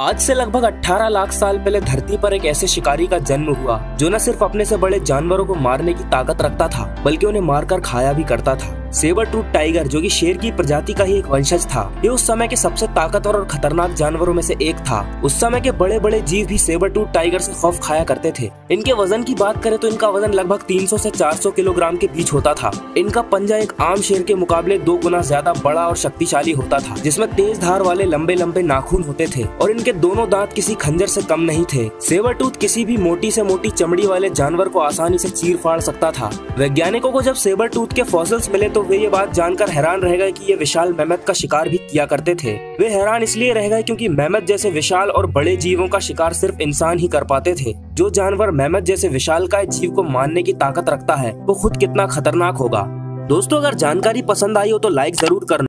आज से लगभग 18 लाख साल पहले धरती पर एक ऐसे शिकारी का जन्म हुआ जो न सिर्फ अपने से बड़े जानवरों को मारने की ताकत रखता था बल्कि उन्हें मारकर खाया भी करता था। सेबर टूथ टाइगर जो कि शेर की प्रजाति का ही एक वंशज था, ये उस समय के सबसे ताकतवर और खतरनाक जानवरों में से एक था। उस समय के बड़े बड़े जीव भी सेबर टूथ टाइगर से खौफ खाया करते थे। इनके वजन की बात करें तो इनका वजन लगभग 300 से 400 किलोग्राम के बीच होता था। इनका पंजा एक आम शेर के मुकाबले 2 गुना ज्यादा बड़ा और शक्तिशाली होता था, जिसमें तेज धार वाले लंबे लंबे नाखून होते थे और इनके दोनों दांत किसी खंजर से कम नहीं थे। सेबर टूथ किसी भी मोटी से मोटी चमड़ी वाले जानवर को आसानी से चीर फाड़ सकता था। वैज्ञानिकों को जब सेबर टूथ के फॉसिल्स मिले तो वे ये बात जानकर हैरान रह गए कि ये विशाल मैमथ का शिकार भी किया करते थे। वे हैरान इसलिए रह गए क्योंकि मैमथ जैसे विशाल और बड़े जीवों का शिकार सिर्फ इंसान ही कर पाते थे। जो जानवर मैमथ जैसे विशालकाय जीव को मारने की ताकत रखता है वो खुद कितना खतरनाक होगा। दोस्तों, अगर जानकारी पसंद आई हो तो लाइक जरूर करना।